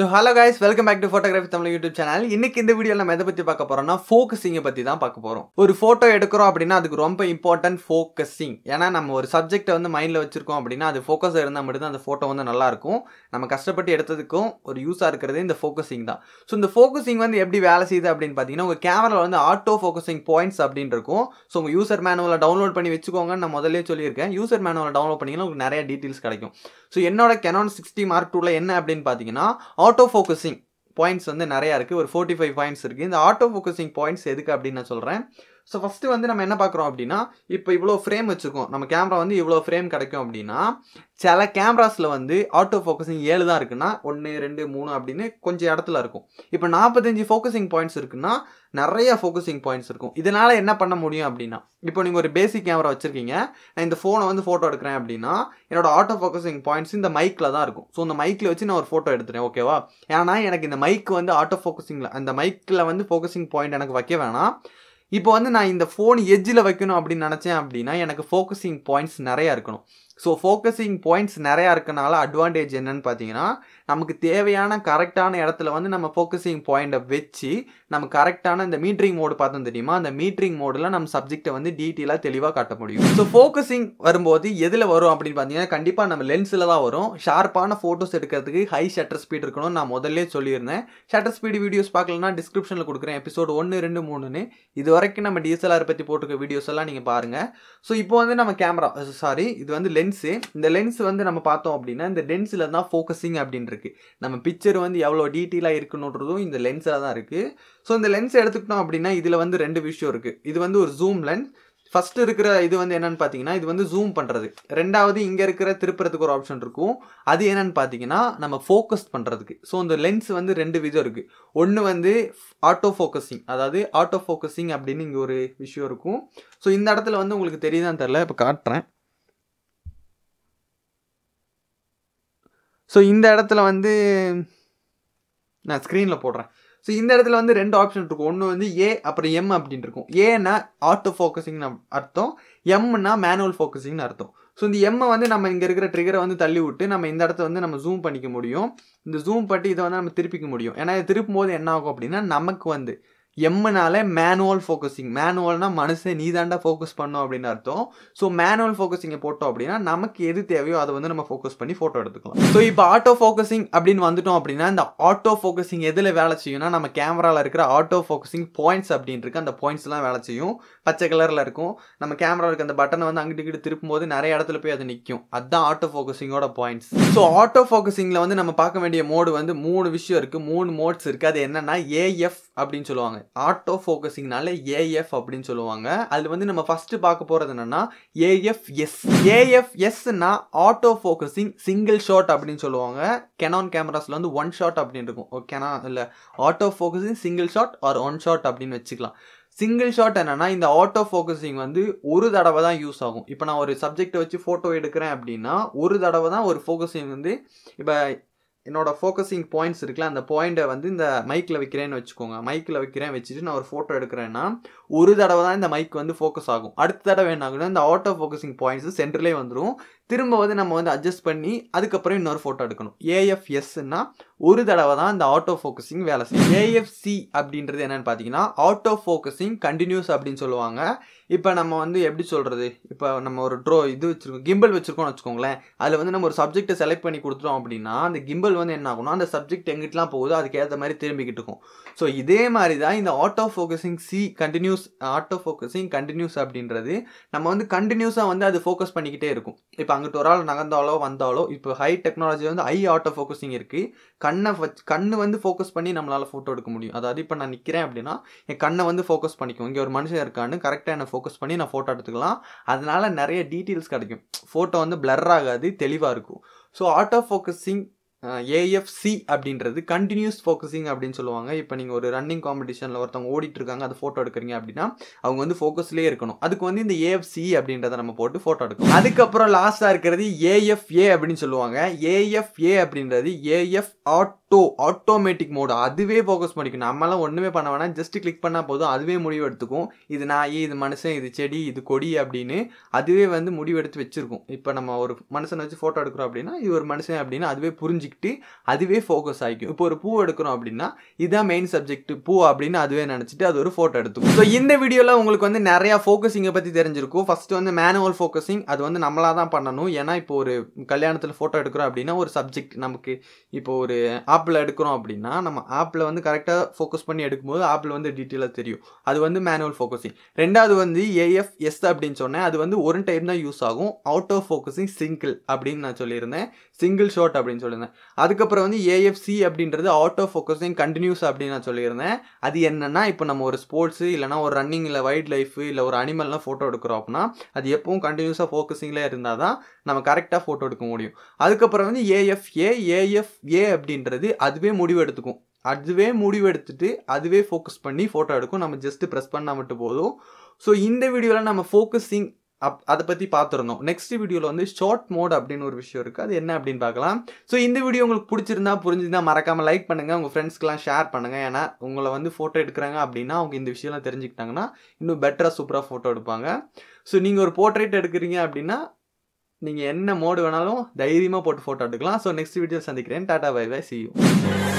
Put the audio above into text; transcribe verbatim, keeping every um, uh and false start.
So hello guys, welcome back to Photography Tamizha YouTube channel. இன்னைக்கு இந்த வீடியோல நாம எதை பத்தி பார்க்க போறோம்னா ஃபோகஸிங் பத்தி தான் பார்க்க போறோம். ஒரு போட்டோ எடுக்கறோம் அப்படினா அதுக்கு ரொம்ப இம்பார்ட்டன்ட் ஃபோகஸிங். ஏனா நம்ம ஒரு சப்ஜெக்ட்ட வந்து மைண்ட்ல வச்சிருக்கோம் அப்படினா அது ஃபோகஸா இருந்தா மட்டும் தான் அந்த போட்டோ வந்து நல்லா இருக்கும். நம்ம கஷ்டப்பட்டு எடுத்ததுக்கும் ஒரு யூஸா இருக்குதே இந்த ஃபோகஸிங் தான். சோ இந்த ஃபோகஸிங் வந்து எப்படி வேலை செய்யுது அப்படினு பாத்தீங்கன்னா உங்க கேமரால வந்து ஆட்டோ ஃபோகஸிங் பாயிண்ட்ஸ் அப்படினு இருக்கும். சோ உங்க யூசர் மேனுவலை டவுன்லோட் பண்ணி வெச்சுக்கோங்க. நான் முதல்லயே சொல்லியிருக்கேன். யூசர் மேனுவலை டவுன்லோட் பண்ணீங்கன்னா உங்களுக்கு நிறைய டீடைல்ஸ் கிடைக்கும். சோ என்னோட Canon sixty D Mark two ல என்ன அப்படினு பாத்தீங்கன்னா auto focusing points வந்து நிறைய இருக்கு ஒரு forty-five points இருக்கு இந்த auto focusing points எதுக்கு அப்படி நான் சொல்றேன் சோ ஃபர்ஸ்ட் வந்து நம்ம என்ன பார்க்கறோம் அப்படினா இப்போ இவ்ளோ ஃப்ரேம் வெச்சுக்கும் நம்ம கேமரா வந்து இவ்ளோ ஃப்ரேம் கிடைக்கும் அப்படினா சில கேமராஸ்ல வந்து ஆட்டோ ஃபோகஸிங் seven தான் இருக்குனா one two three அப்படினு கொஞ்சம் இடத்துல இருக்கும் இப்போ forty-five ஃபோகஸிங் பாயிண்ட்ஸ் இருக்குனா நிறைய ஃபோகஸிங் பாயிண்ட்ஸ் இருக்கும் இதனால என்ன பண்ண முடியும் அப்படினா இப்போ நீங்க ஒரு பேசிக் கேமரா வச்சிருக்கீங்க நான் இந்த போனை வந்து போட்டோ எடுக்கறேன் அப்படினா என்னோட ஆட்டோ ஃபோகஸிங் பாயிண்ட்ஸ் இந்த மைக்ல தான் இருக்கும் சோ இந்த மைக்ல வச்சு நான் ஒரு போட்டோ எடுத்துறேன் ஓகேவா ஏனா எனக்கு இந்த மைக் வந்து ஆட்டோ ஃபோகஸிங்ல அந்த மைக்ல வந்து ஃபோகஸிங் பாயிண்ட் எனக்கு வைக்க வேணாம் இப்போ வந்து நான் இந்த ஃபோன் எட்ஜ்ல வைக்கணும் அப்படி நினைச்சேன் அப்படினா எனக்கு ஃபோகஸிங் பாயிண்ட்ஸ் நிறைய இருக்கணும் சோ ஃபோகஸிங் பாயிண்ட்ஸ் நிறைய இருக்கனால அட்வான்டேஜ் என்னன்னு பாத்தீங்கன்னா நமக்கு தேவையான கரெக்ட்டான இடத்துல வந்து நம்ம ஃபோகஸிங் பாயிண்ட வெச்சி நம்ம கரெக்ட்டான இந்த மீட்டரிங் மோட் பார்த்தோம் தெரியுமா அந்த மீட்டரிங் மோட்ல நம்ம சப்ஜெக்ட்ட வந்து டீடைலா தெளிவா காட்ட முடியும் சோ ஃபோகஸிங் வரும்போது எதுல வரும் அப்படி பாத்தீங்கன்னா கண்டிப்பா நம்ம லென்ஸ்ல தான் வரும் ஷார்ப்பான போட்டோஸ் எடுக்கிறதுக்கு ஹை ஷட்டர் ஸ்பீட் இருக்கணும் நான் முதல்லயே சொல்லியிருந்தேன் ஷட்டர் ஸ்பீட் வீடியோஸ் பார்க்கலனா டிஸ்கிரிப்ஷன்ல கொடுக்கிறேன் எபிசோட் one two three னு இதுவரைக்கும் நம்ம D S L R பத்தி போட்டுக்க வீடியோஸ் எல்லாம் நீங்க பாருங்க சோ இப்போ வந்து நம்ம கேமரா சாரி இது வந்து லென்ஸ் இந்த lens வந்து நம்ம பார்த்தோம் அப்படினா இந்த lensல தான் focusing அப்படின்றிருக்கு நம்ம picture வந்து எவ்வளவு டீடைலா இருக்குன்றதும் இந்த lensல தான் இருக்கு சோ இந்த lens எடுத்துக்கிட்டோம் அப்படினா இதுல வந்து ரெண்டு விஷயம் இருக்கு இது வந்து ஒரு zoom lens first இருக்கிற இது வந்து என்னன்னு பாத்தீங்கன்னா இது வந்து zoom பண்றது இரண்டாவது இங்க இருக்கிற திருப்புறதுக்கு ஒரு ஆப்ஷன் இருக்கும் அது என்னன்னு பாத்தீங்கன்னா நம்ம ஃபோக்கஸ் பண்றதுக்கு சோ இந்த lens வந்து ரெண்டு விதம் இருக்கு ஒன்னு வந்து ஆட்டோ ஃபோகஸிங் அதாவது ஆட்டோ ஃபோகஸிங் அப்படினு இங்க ஒரு விஷயம் இருக்கும் சோ இந்த இடத்துல வந்து உங்களுக்கு தெரியுதான்னு தெரியல இப்ப காட்றேன் So, இந்த இடத்துல வந்து நான் ஸ்கிரீன்ல போடுறேன் சோ இந்த இடத்துல வந்து ரெண்டு ஆப்ஷன் இருக்கு ஒன்னு வந்து A அப்புறம் M அப்படினு இருக்கும் A னா ஆட்டோ ஃபோகஸிங்னு அர்த்தம் M னா மேனுவல் ஃபோகஸிங்னு அர்த்தம் சோ இந்த M வந்து நம்ம இங்க இருக்கிற ட்ரிகரை வந்து தள்ளி விட்டு நம்ம இந்த இடத்து வந்து நம்ம ஜூம் பண்ணிக்க முடியும் இந்த ஜூம் பட்டி இத வந்து நம்ம திருப்பிக்க முடியும் ஏனா இது திருப்பும்போது என்ன ஆகும் அப்படினா நமக்கு வந்து M னால மேனுவல் ஃபோகஸிங் மேனுவல்னா மனுஷன் நீதாண்டா ஃபோகஸ் பண்ணனும் அப்படின அர்த்தம் சோ மேனுவல் ஃபோகஸிங்க போட்டோம் அப்படினா நமக்கு எது தேவையோ அது வந்து நம்ம ஃபோகஸ் பண்ணி போட்டோ எடுத்துக்கலாம் சோ இப்போ ஆட்டோ ஃபோகஸிங் அப்படினு வந்துட்டோம் அப்படினா இந்த ஆட்டோ ஃபோகஸிங் எதுல வேலை செய்யும்னா நம்ம கேமரால இருக்கிற ஆட்டோ ஃபோகஸிங் பாயிண்ட்ஸ் அப்படின்றிருக்கு அந்த பாயிண்ட்ஸ்லாம் வேலை செய்யும் பச்சை கலர்ல இருக்கும் நம்ம கேமரால இருக்க அந்த பட்டனை வந்து அங்க கிட்ட திருப்பும்போது நிறைய இடத்துல போய் அது நிக்கும் அதான் ஆட்டோ ஃபோகஸிங்கோட பாயிண்ட்ஸ் சோ ஆட்டோ ஃபோகஸிங்ல வந்து நம்ம பார்க்க வேண்டிய மோட் வந்து மூணு விஷயம் இருக்கு மூணு மோட்ஸ் இருக்கு அது என்னன்னா A F அப்படினு சொல்லுவாங்க auto focusing நால A F அப்படினு சொல்லுவாங்க அதுல வந்து நம்ம ஃபர்ஸ்ட் பார்க்க போறது என்னன்னா A F S A F S னா auto focusing single shot அப்படினு சொல்லுவாங்க Canon கேமராஸ்ல வந்து one shot அப்படினு இருக்கும் ஓகேனா இல்ல auto focusing single shot or one shot அப்படினு வெச்சுக்கலாம் சிங்கிள் ஷாட் என்னன்னா இந்த ஆட்டோ ஃபோகஸிங் வந்து ஒரு தடவை தான் யூஸ் ஆகும் இப்போ நான் ஒரு சப்ஜெக்ட்ட வச்சு போட்டோ எடுக்கிறேன் அப்படினா ஒரு தடவை தான் ஒரு ஃபோகஸிங் வந்து இப்போ என்னோட ஃபோகஸிங் பாயிண்ட்ஸ் இருக்குல அந்த பாயிண்ட வந்து இந்த மைக்ல வைக்கிறேன்னு வெச்சுக்கோங்க மைக்ல வைக்கிறேன் வெச்சிட்டு நான் ஒரு போட்டோ எடுக்கறேன்னா ஒரு தடவை தான் இந்த மைக் வந்து ஃபோகஸ் ஆகும் அடுத்த தடவை என்ன ஆகும்னா இந்த ஆட்டோ ஃபோகஸிங் பாயிண்ட்ஸ் சென்டர்லயே வந்துரும் திரும்ப வந்து நம்ம வந்து அட்ஜஸ்ட் பண்ணி அதுக்கு அப்புறம் இன்னொரு போட்டோ எடுக்கணும் A F S னா ஒரு தடவை தான் இந்த ஆட்டோ ஃபோகஸிங் வேலை செய்யும் A F C அப்படின்றது என்னன்னு பாத்தீங்கன்னா ஆட்டோ ஃபோகஸிங் கண்டினியூஸ் அப்படினு சொல்லுவாங்க இப்போ நம்ம வந்து எப்படி சொல்றது இப்போ நம்ம ஒரு ட்ரோ இது வச்சிருக்கோம் கிம்பல் வச்சிருக்கோம்னு வெச்சுக்கோங்களே அதுல வந்து நம்ம ஒரு சப்ஜெக்ட்ட செலக்ட் பண்ணி கொடுத்துறோம் அப்படினா அந்த கிம்பல் வந்து என்ன ஆகும்னா அந்த சப்ஜெக்ட் எங்கட்டலாம் போகுது அதுக்கு ஏத்த மாதிரி திரும்பிக்கிட்டு இருக்கும் சோ இதே மாதிரி தான் இந்த auto focusing C continuous auto focusing continuous அப்படின்றது நம்ம வந்து கண்டினியூஸா வந்து அது ஃபோகஸ் பண்ணிக்கிட்டே இருக்கும் இப்போ அங்கட்ட ஒரு ஆள் நகந்தாலோ வந்தாலோ இப்போ ஹை டெக்னாலஜி வந்து ஹை ஆட்டோ ஃபோகஸிங் இருக்கு கண்ணை கண்ணு வந்து ஃபோகஸ் பண்ணி நம்மளால போட்டோ எடுக்க முடியும் அதாவது இப்போ நான் நிக்கிறேன் அப்படினா என் கண்ணை வந்து ஃபோகஸ் பண்ணிக்கும் இங்க ஒரு மனுஷன் இருக்கான்னு கரெக்ட்டா நான் ஃபோகஸ் பண்ணி நான் போட்டோ எடுத்துக்கலாம் அதனால நிறைய டீடைல்ஸ் கிடைக்கும் போட்டோ வந்து blur ஆகாது தெளிவா இருக்கும் so auto focusing A F C அப்படின்றது கண்டினியூஸ் ஃபோகஸிங் அப்படினு சொல்லுவாங்க இப்போ நீங்க ஒரு ரன்னிங் காம்படிஷன்ல ஒருத்தங்க ஓடிட்டு இருக்காங்க அது போட்டோ எடுக்கறீங்க அப்படினா அவங்க வந்து ஃபோகஸ்லயே இருக்கணும் அதுக்கு வந்து இந்த A F C அப்படின்றத நம்ம போட்டு போட்டோ எடுக்கணும் அதுக்கு அப்புறம் லாஸ்டா இருக்குது A F A அப்படினு சொல்லுவாங்க A F A அப்படின்றது A F auto automatic mode aduve focus panikkum nammala onnume panna vana just click panna podhu aduve mudivu eduthukkum idu naayi idu manushan idu chedi idu kodi appdinu aduve vandu mudivu eduthu vechirukum ipo nama oru manusana vechi photo edukrom appdina idu oru manushan appdinu aduve purinjikittu aduve focus aikum ipo oru poo edukrom appdina idha main subject poo appdinu aduve nenichittu adu oru photo eduthukum so indha video la ungalku vandu nariya focusing pathi therinjirukku first vandu manual focusing adu vandu nammala dhaan pannanum ena ipo oru kalyanathula photo edukrom appdina oru subject namakku ipo oru ஆப்ல எடுக்கறோம் அப்படினா நம்ம ஆப்ல வந்து கரெக்ட்டா focus பண்ணி எடுக்கும்போது ஆப்ல வந்து டீடைலா தெரியும் அது வந்து மேனுவல் ஃபோக்கசிங் இரண்டாவது வந்து ஏஎஃப் எஸ் அப்படினு சொன்னேன் அது வந்து ஒரு டைம் தான் யூஸ் ஆகும் ஆட்டோ ஃபோக்கசிங் சிங்கிள் அப்படினு நான் சொல்லிருந்தேன் சிங்கிள் ஷாட் அப்படினு சொல்லிருந்தேன் அதுக்கு அப்புறம் வந்து ஏஎஃப் சி அப்படின்றது ஆட்டோ ஃபோக்கசிங் கண்டினியூஸ் அப்படினு நான் சொல்லிருந்தேன் அது என்னன்னா இப்போ நம்ம ஒரு ஸ்போர்ட்ஸ் இல்லனா ஒரு ரன்னிங் இல்ல வைல்ட் லைஃப் இல்ல ஒரு அனிமல்னா போட்டோ எடுக்கறோம் அப்படினா அது எப்பவும் கண்டினியூஸா ஃபோக்கசிங்ல இருந்தாதான் நம்ம கரெக்ட்டா போட்டோ எடுக்க முடியும் அதுக்கு அப்புறம் வந்து ஏஎஃப் ஏ ஏஎஃப் ஏ அப்படின்றது அதுவே முடிவு எடுத்துக்கும் அதுவே முடிவு எடுத்துட்டு அதுவே ஃபோக்கஸ் பண்ணி போட்டோ எடுக்கும் நம்ம ஜஸ்ட் பிரஸ் பண்ணா மட்டும் போதும் சோ இந்த வீடியோல நம்ம ஃபோக்கஸிங் அத பத்தி பாத்துறோம் நெக்ஸ்ட் வீடியோல வந்து ஷார்ட் மோட் அப்படின ஒரு விஷயம் இருக்கு அது என்ன அப்படினு பார்க்கலாம் சோ இந்த வீடியோ உங்களுக்கு பிடிச்சிருந்தா புரிஞ்சிருந்தா மறக்காம லைக் பண்ணுங்க உங்க फ्रेंड्सக்குலாம் ஷேர் பண்ணுங்க ஏனா உங்களை வந்து போட்டோ எடுக்கறாங்க அப்படினா அவங்க இந்த விஷயம்லாம் தெரிஞ்சிட்டாங்கன்னா இன்னும் பெட்டரா சூப்பரா போட்டோ எடுப்பாங்க சோ நீங்க ஒரு portrait எடுக்கறீங்க அப்படினா நீங்க என்ன மோட் வேணாலும் தைரியமா போட்டு போட்டோ எடுக்கலாம் சோ நெக்ஸ்ட் வீடியோல சந்திக்கிறேன் tata bye bye see you